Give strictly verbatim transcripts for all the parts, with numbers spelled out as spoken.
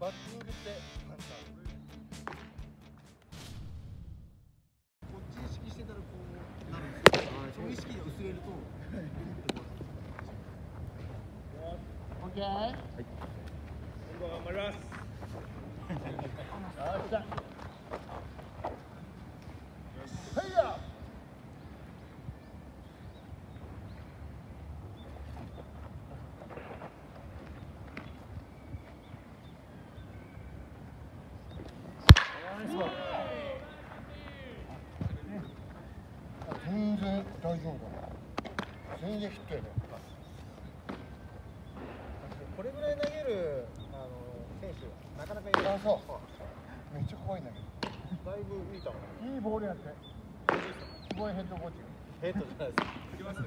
バッティングってなんかこっち意識してたらこうなるんですけど、その意識が薄れるとオッケー。はい。頑張ります。よっしゃ。全然大丈夫だね。全然ヒットやね。これぐらい投げるあの選手はなかなかいない。あ、そう。めっちゃ怖いんだけど。だいぶいい球。いいボールやって。すごいヘッドコーチ。ヘッドじゃないで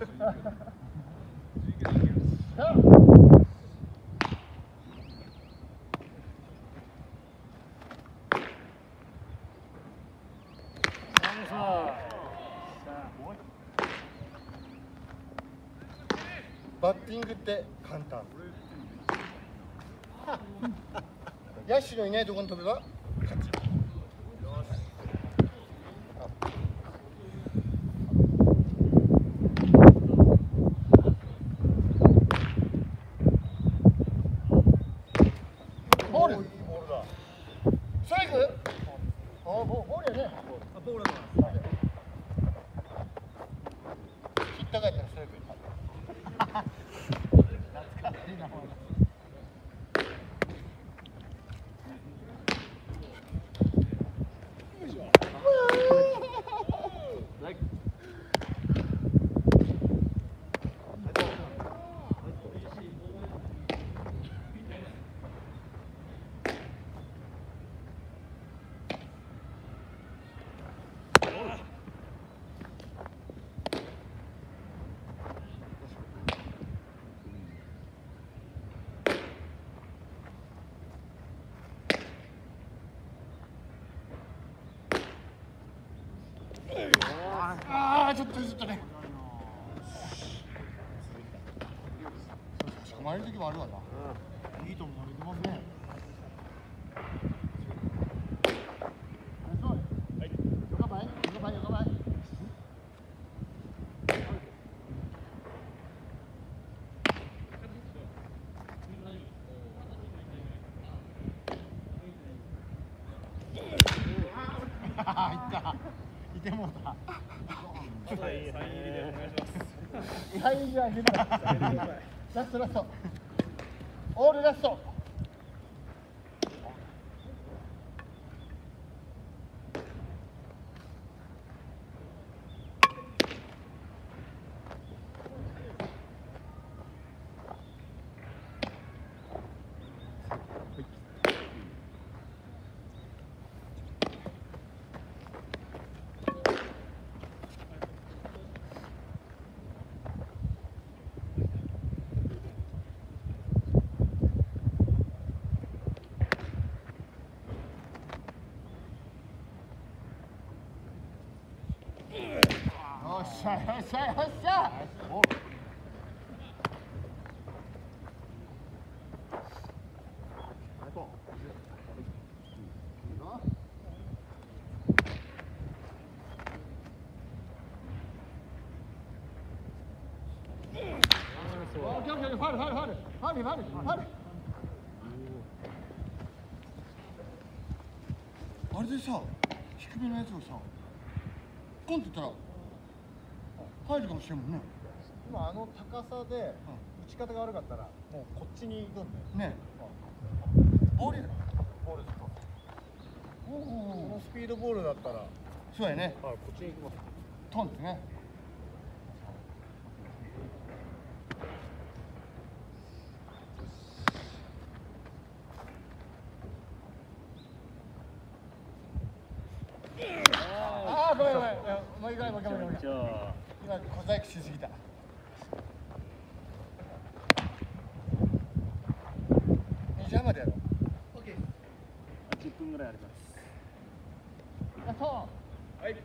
す。行きます。バッティングって簡単。野手のいないところに飛べば勝ち。ボール。ストライク？あ、ボールやね。あ、ボールだ。引っかかったらストライク。ああ、ちょっとずっとね。差し込まれる時もあるわな。うん、いいと思う、投げてますね。ああ、いった。いてもだ。サイン入りでお願いします。サイン入りは出ない。ラストラスト。オールラスト。よっしゃよっしゃよっしゃ。あれでさ、低めのやつをさ、ポンって言ったら入るかもしれないもんね。今あの高さで打ち方が悪かったらもうこっちに行くんだよね。ボールだ。ボールだ。このスピードボールだったらそうやね。はい、こっちに行きます。トンですね。ああ、ごめんごめん。もう一回もう一回もう一回。今小細工しすぎた。メジャーまでやろう。オッケー。じゅっぷんぐらいあります。ラスト。はい。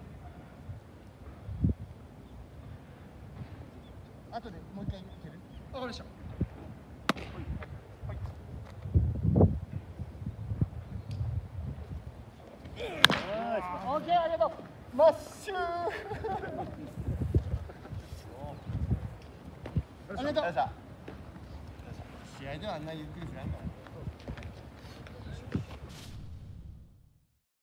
あとでもう一回いける？わかりました。はい。はい。オッケー、ありがとう。マッシュー。ありがとう。試合ではあんなゆっくりしないから。